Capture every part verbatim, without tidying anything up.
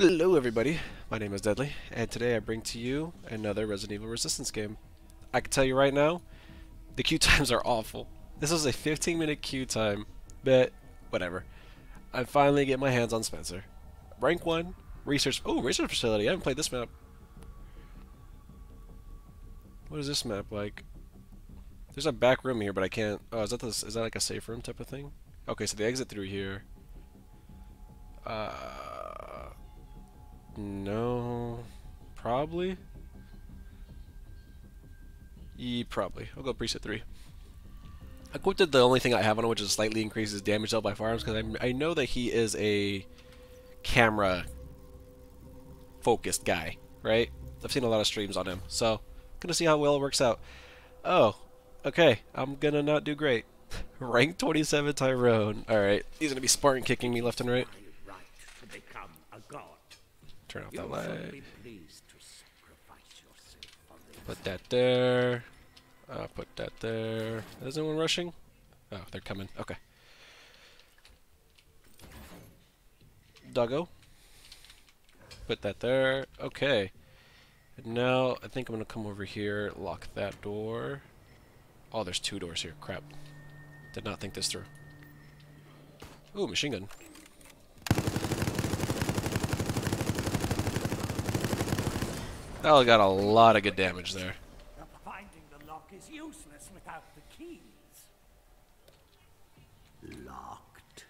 Hello everybody, my name is Deadly, and today I bring to you another Resident Evil Resistance game. I can tell you right now, the queue times are awful. This was a fifteen minute queue time, but whatever. I finally get my hands on Spencer. Rank one, research, oh, research facility, I haven't played this map. What is this map like? There's a back room here, but I can't, oh, is that, this, is that like a safe room type of thing? Okay, so the exit through here. Uh... No, probably. Yeah, probably. I'll go preset three. I quoted the only thing I have on it, which is slightly increases damage dealt by firearms, because I know that he is a camera-focused guy, right? I've seen a lot of streams on him, so gonna see how well it works out. Oh, okay. I'm gonna not do great. Rank twenty-seven, Tyrone. All right, he's gonna be Spartan kicking me left and right. Turn off that light. Put that there. Uh, put that there. Is anyone rushing? Oh, they're coming. Okay. Doggo. Put that there. Okay. And now I think I'm gonna come over here. Lock that door. Oh, there's two doors here. Crap. Did not think this through. Ooh, machine gun. I got a lot of good damage there. Finding the lock is useless without the keys. Locked.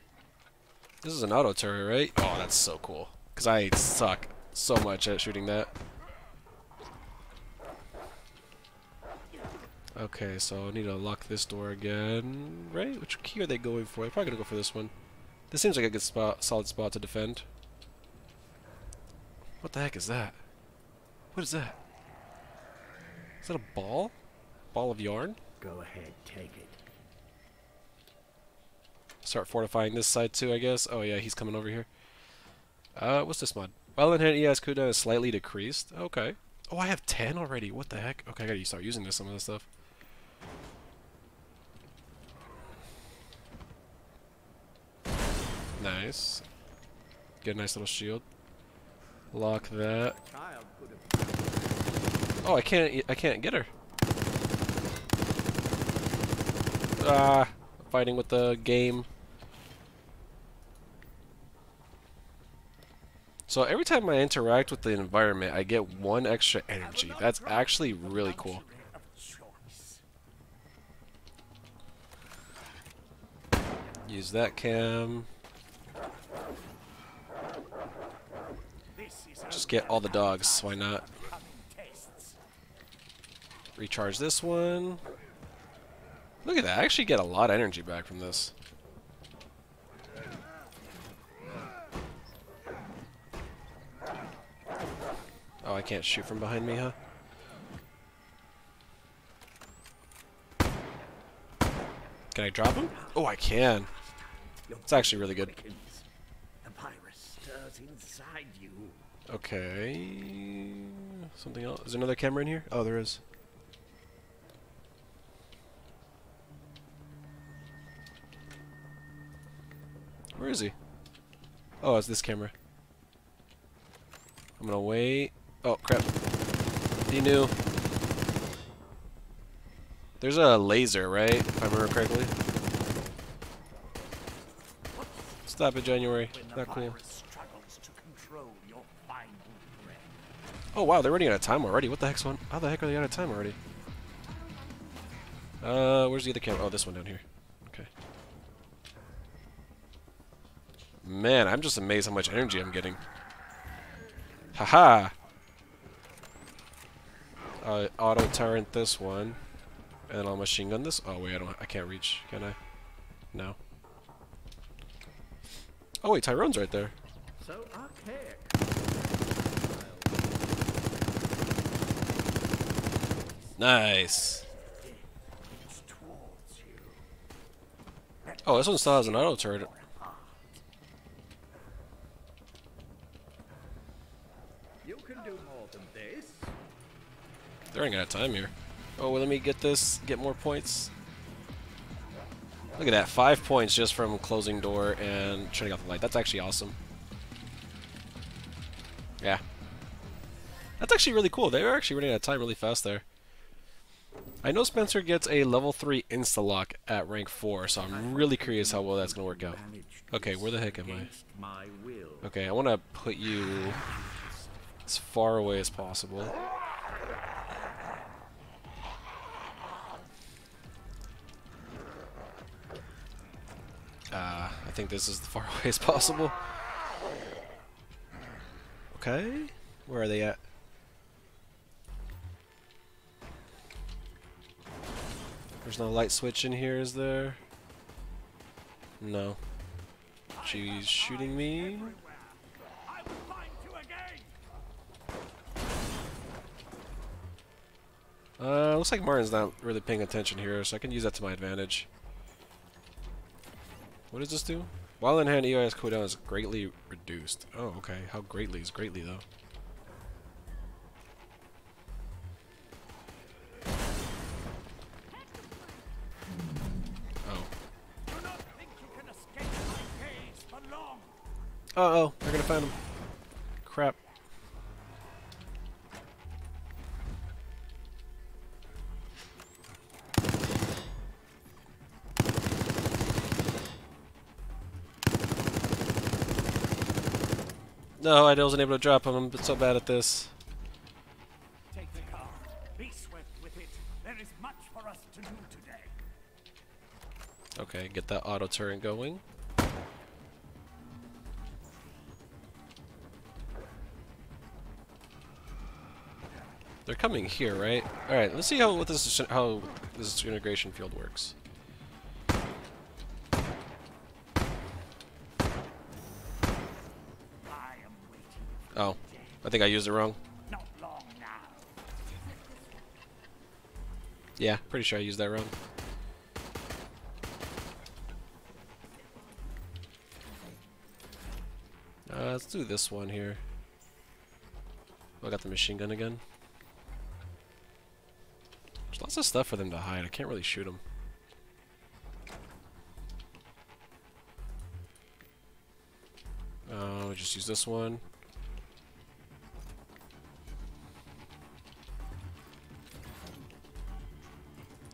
This is an auto turret, right? Oh, that's so cool. Cause I suck so much at shooting that. Okay, so I need to lock this door again, right? Which key are they going for? They're probably gonna go for this one. This seems like a good spot, solid spot to defend. What the heck is that? What is that? Is that a ball? Ball of yarn? Go ahead, take it. Start fortifying this side too, I guess. Oh yeah, he's coming over here. Uh, what's this mod? Violent hand E S cooldown is slightly decreased. Okay. Oh, I have ten already. What the heck? Okay, I gotta start using this, some of this stuff. Nice. Get a nice little shield. Lock that. Oh, I can't. I can't get her. Ah, fighting with the game. So every time I interact with the environment, I get one extra energy. That's actually really cool. Use that cam. Just get all the dogs. Why not? Recharge this one. Look at that. I actually get a lot of energy back from this. Oh, I can't shoot from behind me, huh? Can I drop him? Oh, I can. It's actually really good. The virus stirs inside you. Okay. Something else. Is there another camera in here? Oh, there is. Where is he? Oh, it's this camera. I'm gonna wait. Oh, crap. He knew. There's a laser, right? If I remember correctly. Stop it, January. Not cool. Oh, wow, they're running out of time already. What the heck's one? How the heck are they out of time already? Uh, where's the other camera? Oh, this one down here. Okay. Man, I'm just amazed how much energy I'm getting. Haha! Uh, auto turret this one, and I'll machine gun this. Oh wait, I don't. I can't reach. Can I? No. Oh wait, Tyrone's right there. So archaic. Nice. Oh, this one still has an auto turret. There ain't got time here. Oh, well, let me get this, get more points. Look at that, five points just from closing door and turning off the light. That's actually awesome. Yeah. That's actually really cool. They were actually running out of time really fast there. I know Spencer gets a level three insta-lock at rank four, so I'm really curious how well that's going to work out. Okay, where the heck am I? Okay, I want to put you as far away as possible. Uh, I think this is as far away as possible. Okay, where are they at? There's no light switch in here, is there? No. She's shooting me. Uh, looks like Martin's not really paying attention here, so I can use that to my advantage. What does this do? While in hand, E O S cooldown is greatly reduced. Oh, okay. How greatly is greatly, though? Uh-oh, they're gonna find him. Crap. No, I wasn't able to drop him. I'm so bad at this. Take the car. Be swift with it. There is much for us to do today. Okay, get that auto turret going. They're coming here, right? All right, let's see how what this how this integration field works. I am waiting. Oh, I think I used it wrong. Not long now. Yeah, pretty sure I used that wrong. Uh, let's do this one here. Oh, I got the machine gun again. Lots of stuff for them to hide. I can't really shoot them. Uh, we'll just use this one.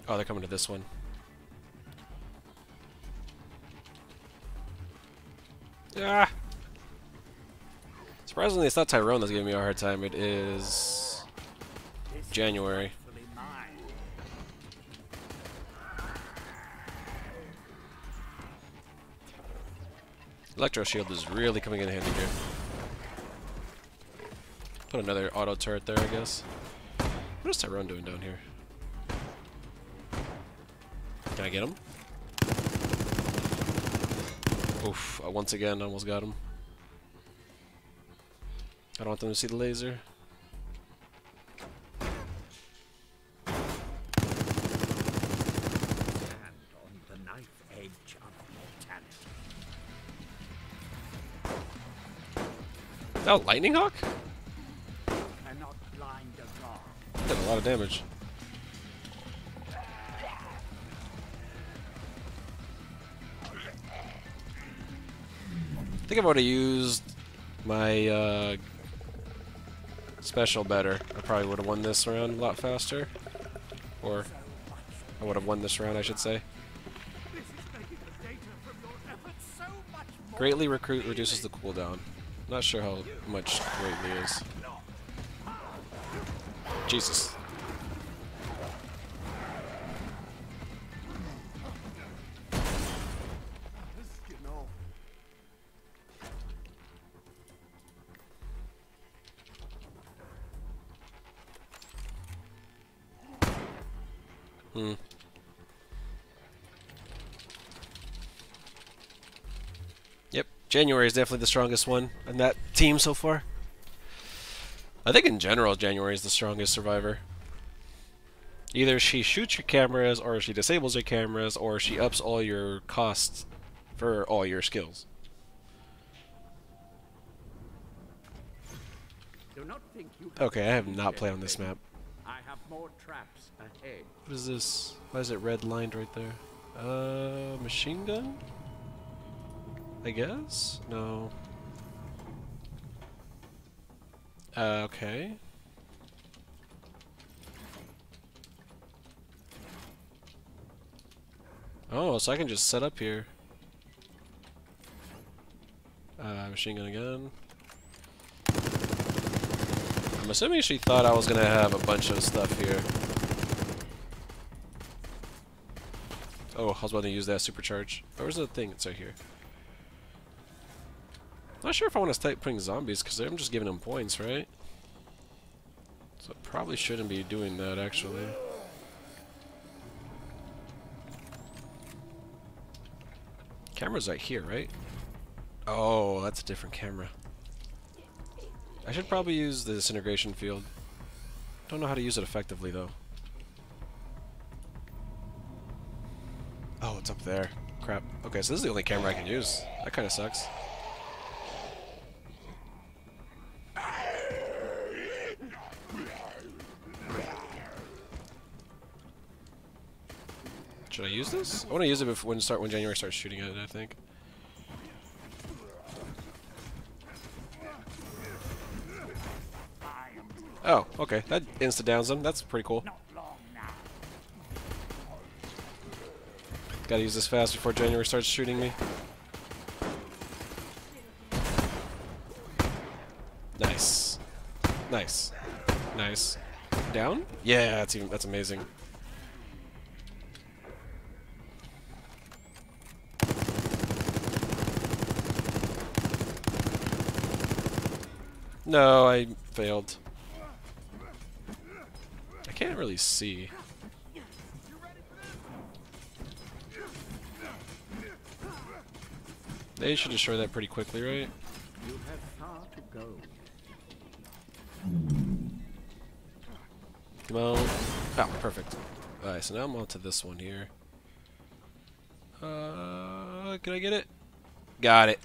Oh, they're coming to this one. Ah! Surprisingly, it's not Tyrone that's giving me a hard time. It is January. Electro shield is really coming in handy here. Put another auto turret there, I guess. What is Tyrone doing down here? Can I get him? Oof, I once again almost got him. I don't want them to see the laser. Is that a lightning hawk? Cannot blind the dog. Did a lot of damage. I think I've already used my uh, special better. I probably would have won this round a lot faster. Or I would have won this round, I should say. Greatly recruit reduces the cooldown. Not sure how much greatly is. Jesus. Hmm. January is definitely the strongest one in that team so far. I think in general, January is the strongest survivor. Either she shoots your cameras, or she disables your cameras, or she ups all your costs for all your skills. Okay, I have not played on this map. I have more traps ahead. What is this? Why is it red lined right there? Uh, machine gun? I guess? No. Uh, okay. Oh, so I can just set up here. Uh, machine gun again. I'm assuming she thought I was gonna have a bunch of stuff here. Oh, I was about to use that supercharge. Where's the thing? It's right here. Not sure if I want to start putting zombies because I'm just giving them points, right? So I probably shouldn't be doing that actually. Camera's right here, right? Oh, that's a different camera. I should probably use the disintegration field. Don't know how to use it effectively though. Oh, it's up there. Crap. Okay, so this is the only camera I can use. That kind of sucks. Should I use this? I want to use it before when start when January starts shooting at it, I think. Oh, okay. That insta-downs them. That's pretty cool. Gotta use this fast before January starts shooting me. Nice. Nice. Nice. Down? Yeah, that's even that's amazing. No, I failed. I can't really see. They should destroy that pretty quickly, right? You have far to go. Come on. Ah, perfect. Alright, so now I'm on to this one here. Uh, can I get it? Got it.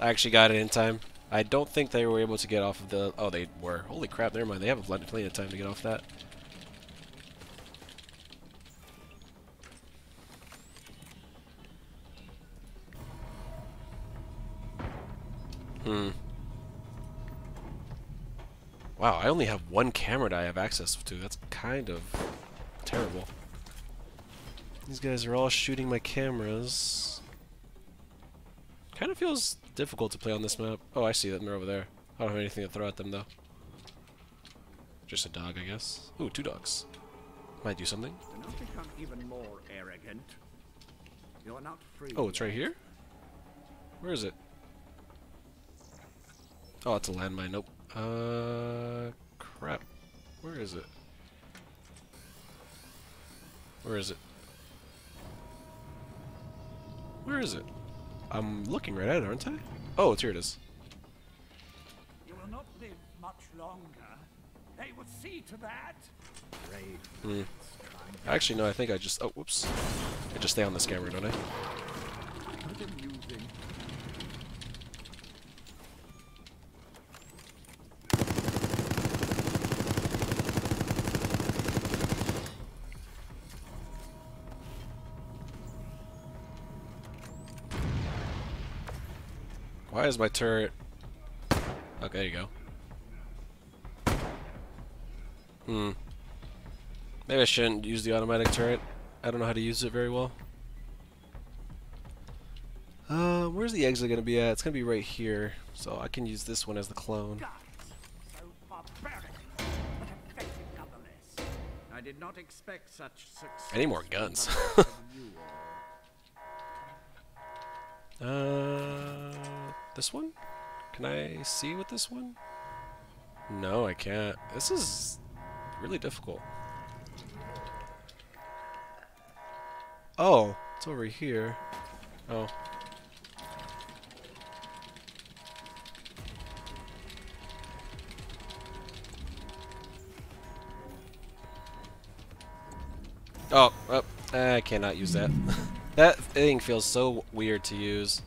I actually got it in time. I don't think they were able to get off of the... Oh, they were. Holy crap, never mind. They have plenty of time to get off that. Hmm. Wow, I only have one camera that I have access to. That's kind of terrible. These guys are all shooting my cameras. Kind of feels... difficult to play on this map. Oh, I see them. They're over there. I don't have anything to throw at them, though. Just a dog, I guess. Ooh, two dogs. Might do something. Don't become even more arrogant. You're not free. Oh, it's right here? Where is it? Oh, it's a landmine. Nope. Uh, crap. Where is it? Where is it? Where is it? I'm looking right at it, aren't I? Oh, it's here it is. You will not live much longer. They will see to that. Hmm. Actually, no. I think I just. Oh, whoops. I just stay on this camera, don't I? Why is my turret... Okay, there you go. Hmm. Maybe I shouldn't use the automatic turret. I don't know how to use it very well. Uh, where's the exit gonna be at? It's gonna be right here. So I can use this one as the clone. I did not expect such success. I need more guns. Uh, this one? Can I see with this one? No, I can't. This is really difficult. Oh, it's over here. Oh. Oh, oh, I cannot use that. That thing feels so weird to use.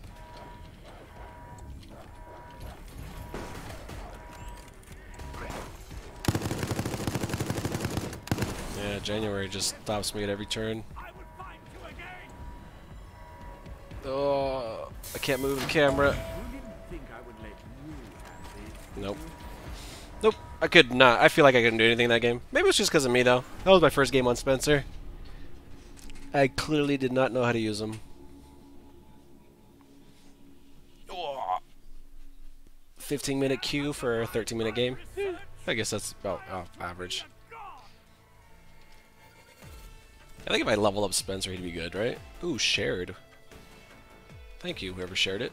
Yeah, January just stops me at every turn. Oh, I can't move the camera. Nope. Nope, I could not. I feel like I couldn't do anything in that game. Maybe it's just because of me, though. That was my first game on Spencer. I clearly did not know how to use them. fifteen minute queue for a thirteen minute game. Yeah, I guess that's about uh, average. I think if I level up Spencer, he'd be good, right? Ooh, shared. Thank you, whoever shared it.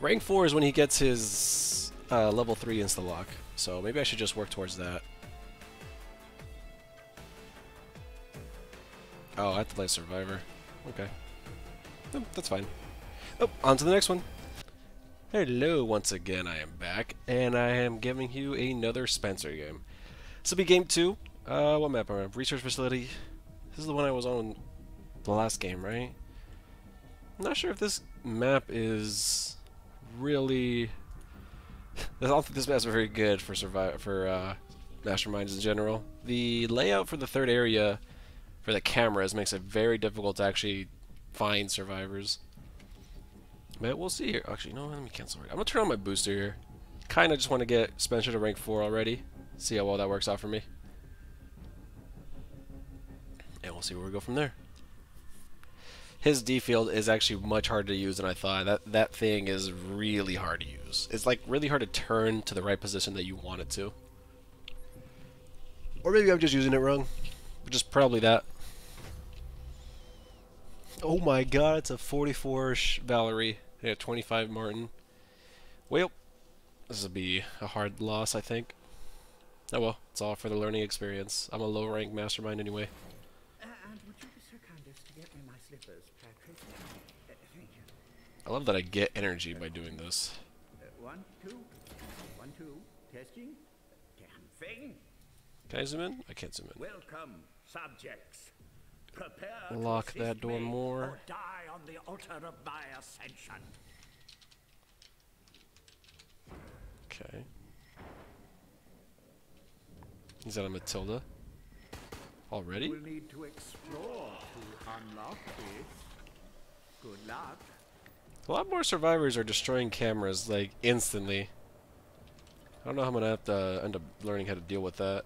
Rank four is when he gets his uh, level three insta-lock, so maybe I should just work towards that. Oh, I have to play Survivor. Okay. Nope, that's fine. Oh, on to the next one. Hello, once again, I am back, and I am giving you another Spencer game. This will be game two. Uh, what map am I on? Research Facility. This is the one I was on the last game, right? I'm not sure if this map is really... I don't think this map's very good for survive for uh, masterminds in general. The layout for the third area for the cameras makes it very difficult to actually find survivors. But we'll see here. Actually, no, let me cancel it. I'm going to turn on my booster here. Kind of just want to get Spencer to rank four already. See how well that works out for me. And we'll see where we go from there. His D field is actually much harder to use than I thought. That that thing is really hard to use. It's like really hard to turn to the right position that you want it to. Or maybe I'm just using it wrong. Which is probably that. Oh my god, it's a forty-four Valerie. They have twenty-five Martin. Well, this will be a hard loss, I think. Oh well, it's all for the learning experience. I'm a low rank mastermind anyway. Uh, and would you be so kind as to get me my slippers, Patrick? Uh, thank you. I love that I get energy by doing this. Uh, one, two, one, two, testing. Damn thing. Can I zoom in? I can't zoom in. Welcome, subjects. Lock that door more. Die on the altar of my ascension. Okay. Is that a Matilda? Already? We'll need to explore to unlock this. Good luck. A lot more survivors are destroying cameras like instantly. I don't know how I'm gonna have to end up learning how to deal with that.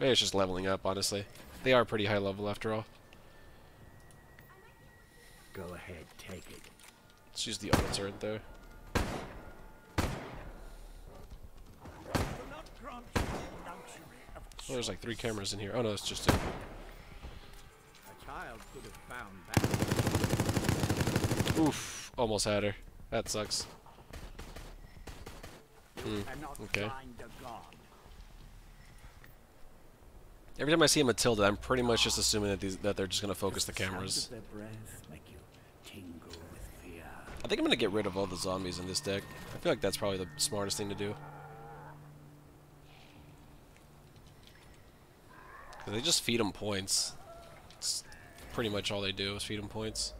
Maybe it's just leveling up, honestly. They are pretty high level after all. Go ahead, take it. Let's use the auto turret there. Oh, there's like three cameras in here. Oh no, it's just a, a child could have found that. Oof, almost had her. That sucks. Hmm. Okay. Every time I see a Matilda, I'm pretty much just assuming that these that they're just gonna focus the cameras. I think I'm gonna get rid of all the zombies in this deck. I feel like that's probably the smartest thing to do. 'Cause they just feed them points. It's pretty much all they do is feed them points.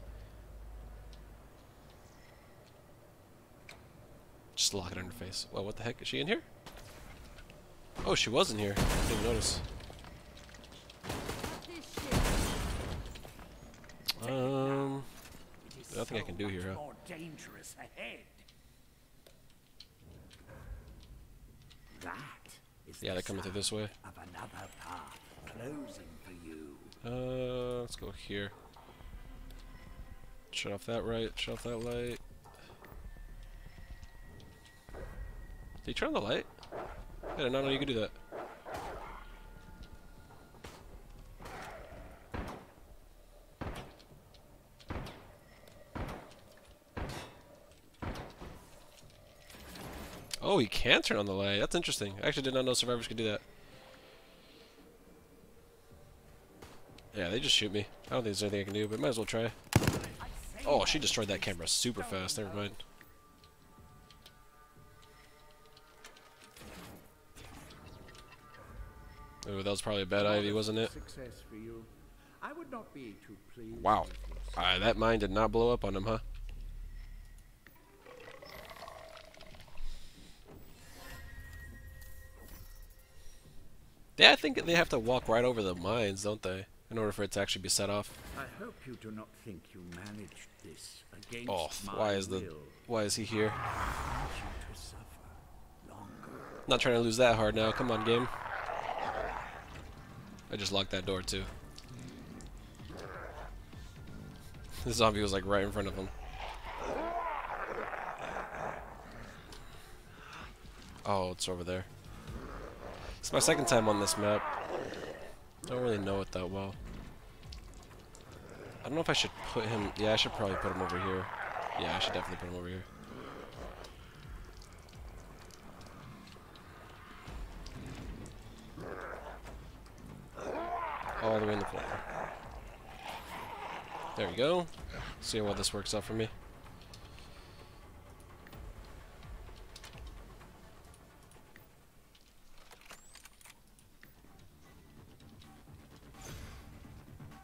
Just lock it on her face. Well, what the heck? Is she in here? Oh, she was in here. I didn't notice. Um, nothing I can do here, huh? Yeah, they're coming through this way. Uh, let's go here. Shut off that right, shut off that light. Did you turn on the light? I did not know you could do that. Oh, he can turn on the light. That's interesting. I actually did not know survivors could do that. Yeah, they just shoot me. I don't think there's anything I can do, but might as well try. Oh, she destroyed that camera super fast. Never mind. Oh, that was probably a bad ivy, wasn't it? Wow. Uh, that mine did not blow up on him, huh? Yeah, I think they have to walk right over the mines, don't they? In order for it to actually be set off. I hope you do not think you managed this against my will. Oh, why is the why is he here? Not trying to lose that hard now. Come on, game. I just locked that door, too. The zombie was, like, right in front of him. Oh, it's over there. It's my second time on this map. Don't really know it that well. I don't know if I should put him... Yeah, I should probably put him over here. Yeah, I should definitely put him over here. All the way in the corner. There we go. See how this works out for me.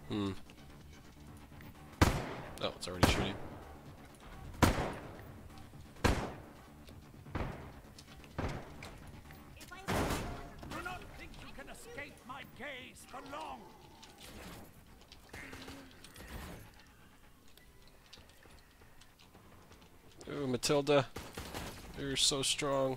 Hmm. Oh, it's already shooting. Ooh, Matilda, you're so strong.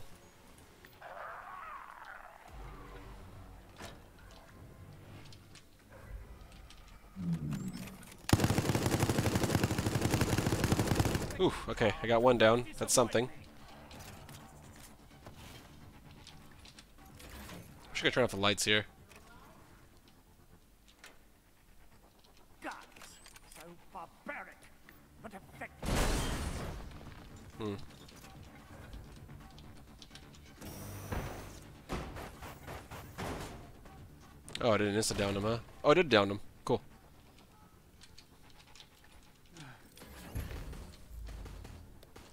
Ooh, okay, I got one down. That's something. I'm just gonna turn off the lights here. Hmm. Oh, I didn't insta down him, huh? Oh, I did down him. Cool.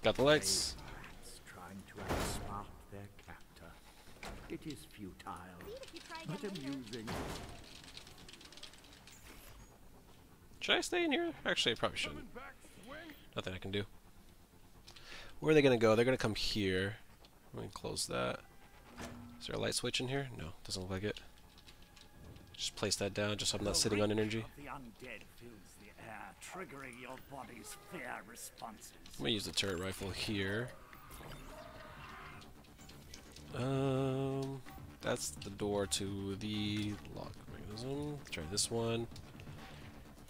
Got the lights. Trying to outsmart their captor. It is futile, but amusing. Should I stay in here? Actually, I probably shouldn't. Nothing I can do. Where are they going to go? They're going to come here. Let me close that. Is there a light switch in here? No, doesn't look like it. Just place that down just so I'm not sitting on energy. I'm going to use the turret rifle here. Um, that's the door to the lock mechanism. Let's try this one.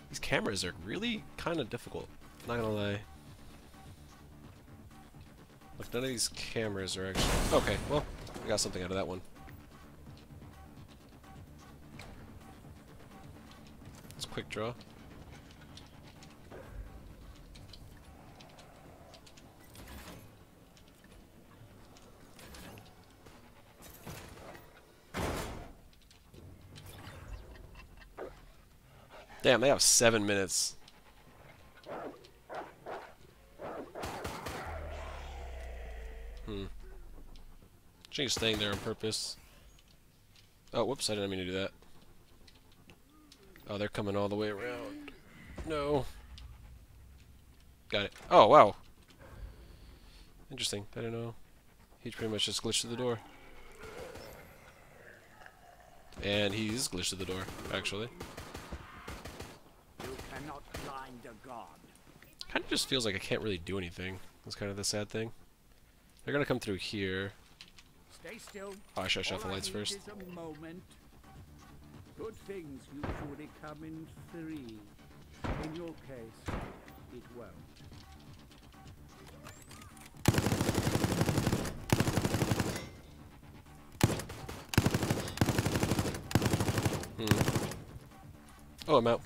These cameras are really kind of difficult. Not going to lie. Look, none of these cameras are actually... Okay, well, I got something out of that one. It's a quick draw. Damn, they have seven minutes. Hmm. She's staying there on purpose. Oh, whoops, I didn't mean to do that. Oh, they're coming all the way around. No. Got it. Oh, wow. Interesting. I don't know. He pretty much just glitched through the door. And he's glitched through the door, actually. You cannot blind a god. Kind of just feels like I can't really do anything. That's kind of the sad thing. They're gonna come through here. Stay still. Oh, I should have shut the lights first. Good things usually come in three. In your case, it won't. Hmm. Oh, I'm out.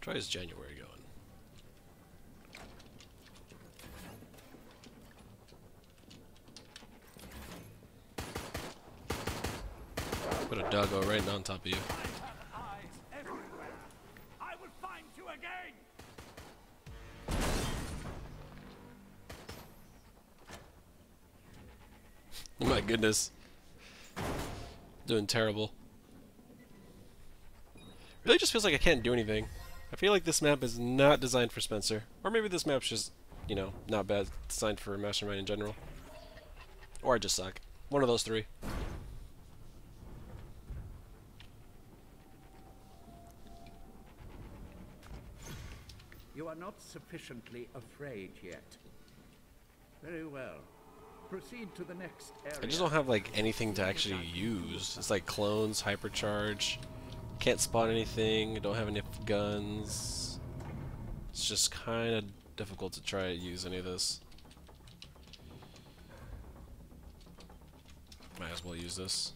Try his January going. Put a doggo right on top of you. I will find you again. My goodness. Doing terrible. Really just feels like I can't do anything. I feel like this map is not designed for Spencer. Or maybe this map's just, you know, not bad. Designed for Mastermind in general. Or I just suck. One of those three. You are not sufficiently afraid yet. Very well. Proceed to the next area. I just don't have like anything to actually use. It's like clones, hypercharge. Can't spot anything. Don't have any guns. It's just kind of difficult to try to use any of this. Might as well use this.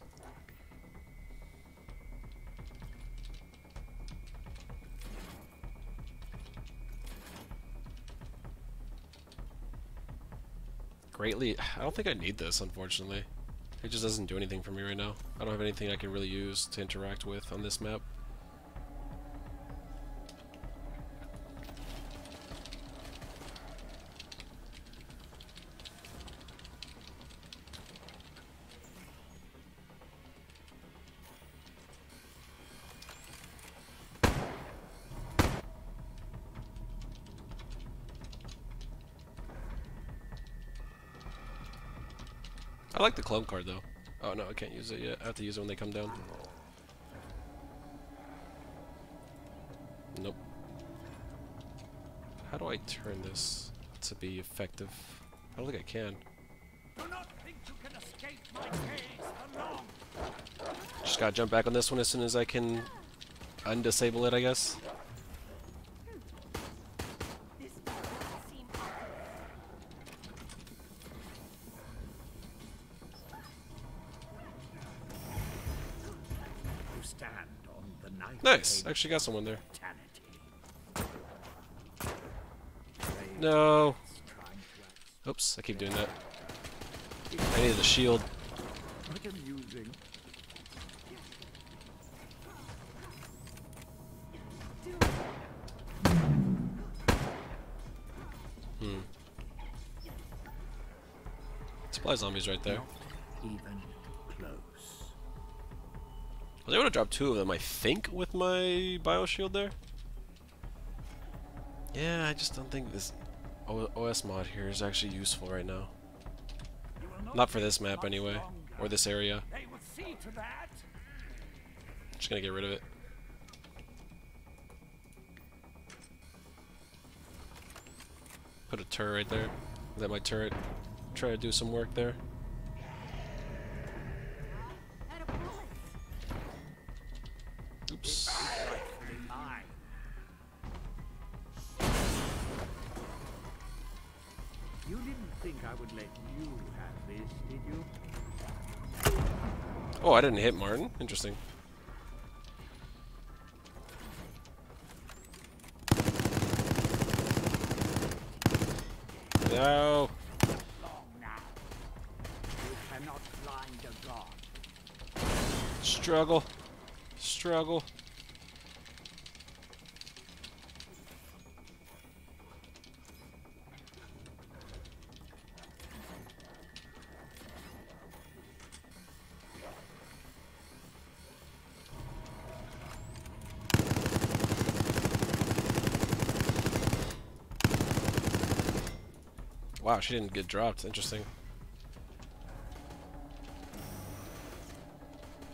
Greatly, I don't think I need this, unfortunately. It just doesn't do anything for me right now. I don't have anything I can really use to interact with on this map. I like the club card though. Oh no, I can't use it yet. I have to use it when they come down. Nope. How do I turn this to be effective? I don't think I can. Do not think you can escape my gaze alone. Just gotta jump back on this one as soon as I can undisable it, I guess. Nice! Actually got someone there. No! Oops, I keep doing that. I need the shield. Hmm. Supply zombies right there. I was able to drop two of them, I think, with my bio shield there. Yeah, I just don't think this O S mod here is actually useful right now. Not for this map, anyway, or this area. I'm just gonna get rid of it. Put a turret right there. Let my turret try to do some work there. Oh, I didn't hit Martin. Interesting. No. Struggle. Struggle. Wow, she didn't get dropped. Interesting.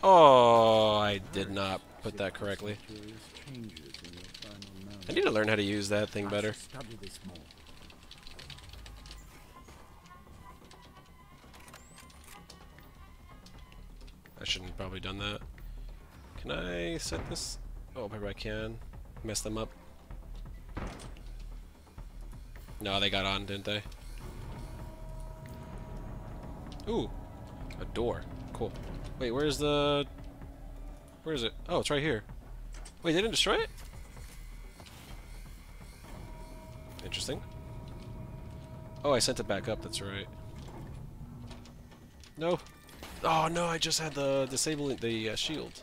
Oh, I did not put that correctly. I need to learn how to use that thing better. I shouldn't have probably done that. Can I set this? Oh, maybe I can. Mess them up. No, they got on, didn't they? Ooh, a door. Cool. Wait, where's the... Where is it? Oh, it's right here. Wait, they didn't destroy it? Interesting. Oh, I sent it back up, that's right. No. Oh, no, I just had the disabling... the uh, shield.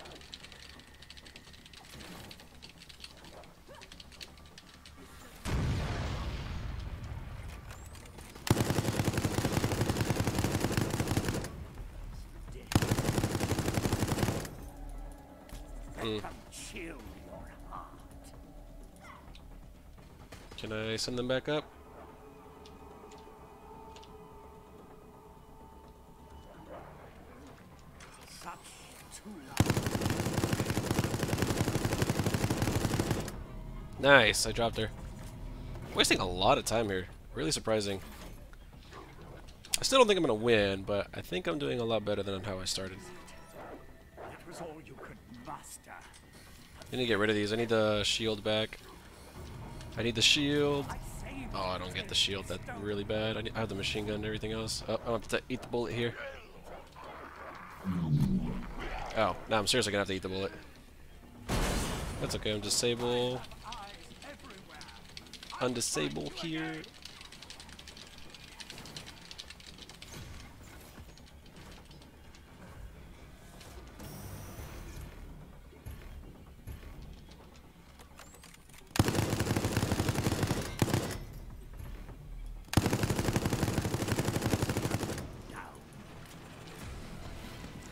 Can I send them back up? Nice, I dropped her. I'm wasting a lot of time here. Really surprising. I still don't think I'm gonna win, but I think I'm doing a lot better than how I started. That was all you could master. I need to get rid of these. I need the shield back. I need the shield. Oh, I don't get the shield. That's really bad. I, need, I have the machine gun and everything else. Oh, I have to eat the bullet here. Oh, no, I'm seriously gonna have to eat the bullet. That's okay. I'm disable. Undisable here.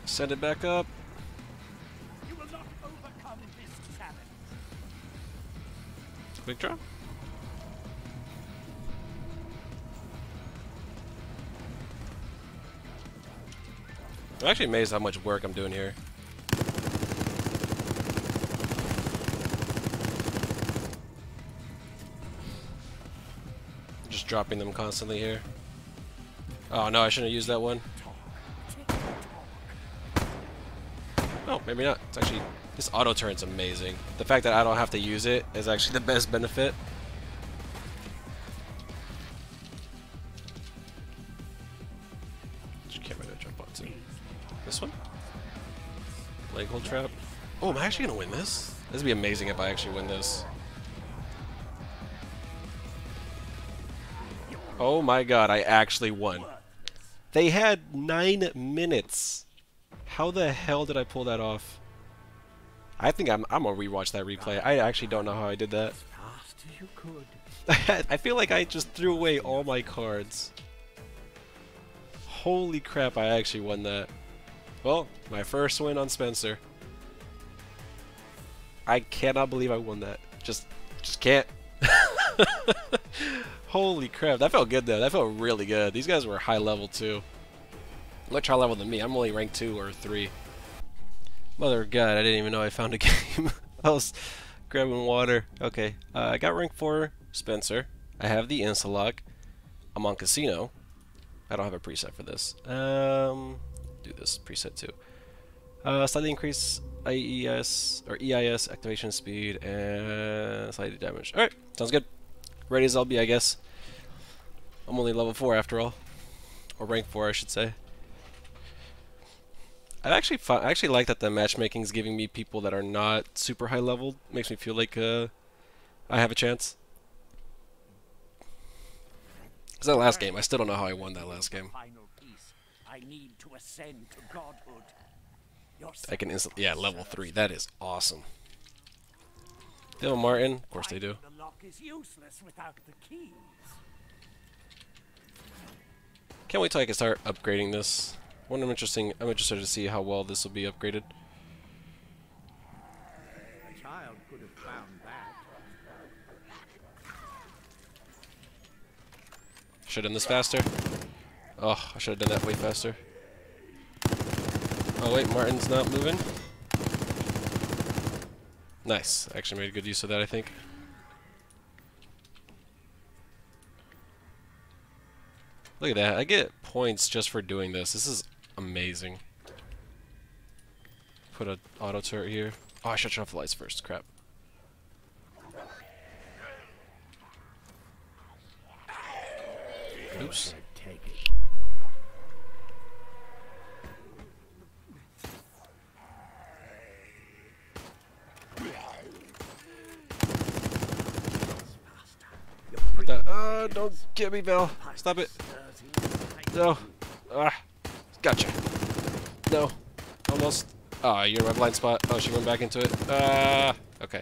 Send it back up. You will not overcome this challenge. Quick drop. I'm actually amazed how much work I'm doing here. Just dropping them constantly here. Oh no, I shouldn't have used that one. Oh, maybe not. It's actually, this auto turn's amazing. The fact that I don't have to use it is actually the best benefit. Which camera do I jump onto? This one? Leg hold trap. Oh, am I actually gonna win this? This would be amazing if I actually win this. Oh my god, I actually won. They had nine minutes. How the hell did I pull that off? I think I'm, I'm gonna rewatch that replay. I actually don't know how I did that. I feel like I just threw away all my cards. Holy crap, I actually won that. Well, my first win on Spencer. I cannot believe I won that. Just, just can't. Holy crap, that felt good though. That felt really good. These guys were high level too. Much higher level than me. I'm only ranked two or three. Mother of God, I didn't even know I found a game. I was grabbing water. Okay, uh, I got rank four Spencer. I have the Insta-lock. I'm on Casino. I don't have a preset for this. Um, do this preset too. Uh, slightly increase I E S or E I S activation speed and slightly damage. All right, sounds good. Ready as I'll be, I guess. I'm only level four after all, or rank four, I should say. I actually find, I actually like that the matchmaking is giving me people that are not super high leveled. Makes me feel like uh, I have a chance. Cause that last game, I still don't know how I won that last game. I need to ascend to godhood. I can instantly, yeah, level three. That is awesome. They have Martin, of course they do. The lock is useless without the keys. Can't wait till I can start upgrading this. One I'm interesting I'm interested to see how well this will be upgraded. A child could have found that. Should have done this faster. Oh, I should have done that way faster. Oh wait, Martin's not moving. Nice. Actually made good use of that, I think. Look at that. I get points just for doing this. This is amazing. Put an auto turret here. Oh, I should turn off the lights first. Crap. Oops. Put that. Uh, don't get me, Val. Stop it. No. Ah. Gotcha. No. Almost. Ah, oh, you're in my blind spot. Oh, she went back into it. Ah. Uh, okay.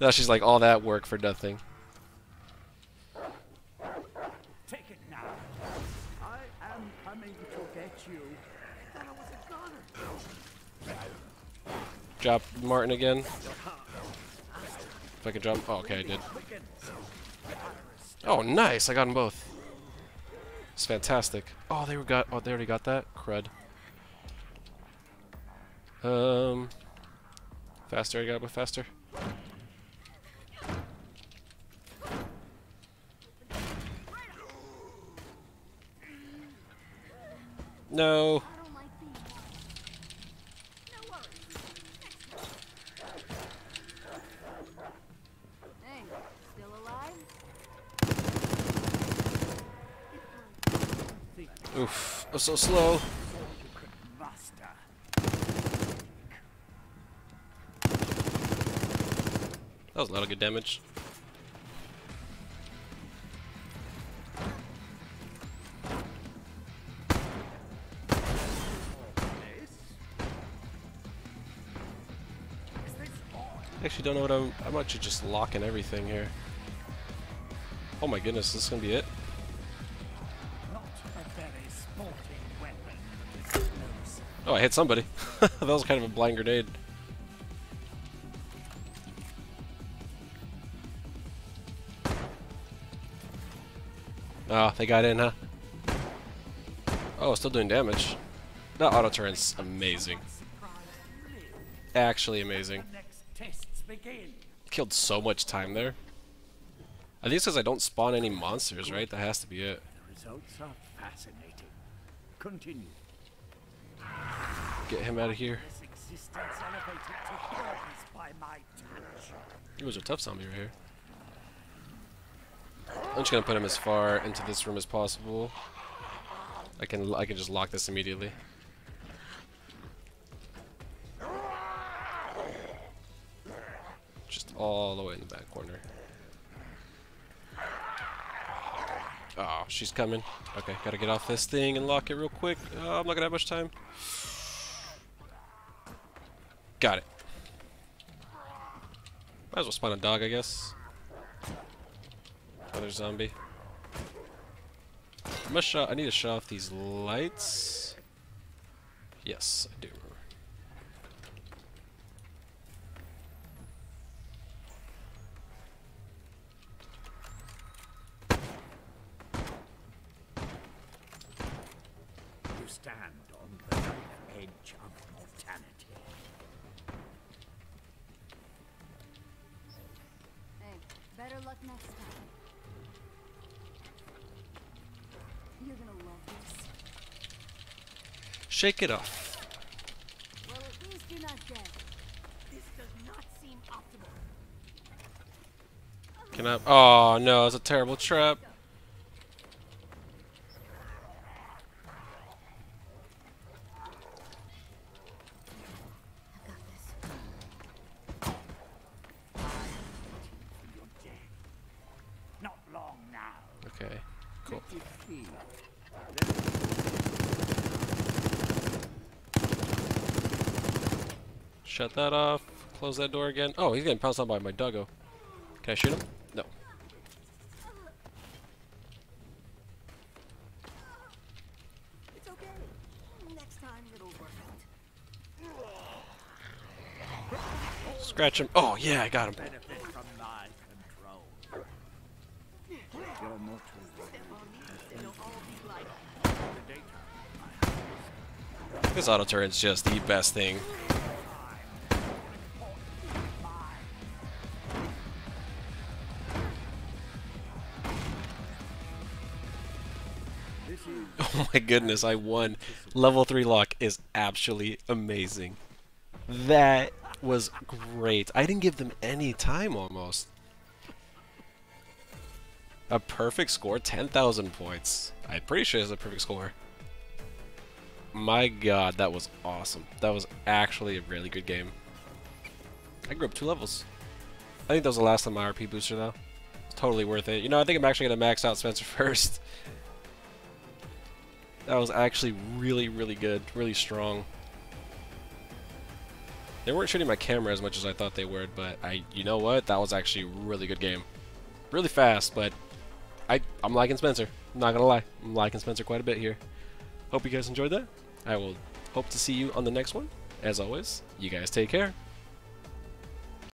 Now she's like, all that work for nothing. Take it now. I am coming to get you. I thought I was a goner. Drop Martin again. If I can jump. Oh, okay, I did. Oh, nice! I got them both. It's fantastic. Oh, they were got. Oh, they already got that. Crud. Um, faster. I got it with faster. No. Oof, I'm so slow. That was a lot of good damage. Actually, don't know what I'm. I'm actually just locking everything here. Oh my goodness, this is gonna be it. Oh, I hit somebody. That was kind of a blind grenade. Oh, they got in, huh? Oh, still doing damage. That auto turret's amazing. Actually amazing. Killed so much time there. At least because I don't spawn any monsters, right? That has to be it. The results are fascinating. Continue. Get him out of here. He was a tough zombie right here. I'm just gonna put him as far into this room as possible. I can I can just lock this immediately. Just all the way in the back corner. Oh, she's coming. Okay, gotta get off this thing and lock it real quick. Oh, I'm not gonna have much time. Got it. Might as well spawn a dog, I guess. Another zombie. I must shut, I need to shut off these lights. Yes, I do. You stand on the edge of mortality. Hey, better luck next time. You're gonna love this. Shake it off. Well, at least you're not dead. This does not seem optimal. Can I? Oh no, it's a terrible trap. Not long now. Okay. Cool. Shut that off. Close that door again. Oh, he's getting pounced on by my doggo. Can I shoot him? No. It's okay. Next time it'll work out. Scratch him. Oh yeah, I got him. This auto turret's just the best thing. Oh my goodness, I won. Level three lock is absolutely amazing. That was great. I didn't give them any time almost. A perfect score, ten thousand points. I'm pretty sure it's a perfect score. My god, that was awesome. That was actually a really good game. I grew up two levels. I think that was the last time my R P booster, though. It's totally worth it. You know, I think I'm actually going to max out Spencer first. That was actually really, really good. Really strong. They weren't shooting my camera as much as I thought they would, but I, you know what? That was actually a really good game. Really fast, but I, I'm liking Spencer. I'm not going to lie. I'm liking Spencer quite a bit here. Hope you guys enjoyed that. I will hope to see you on the next one. As always, you guys take care.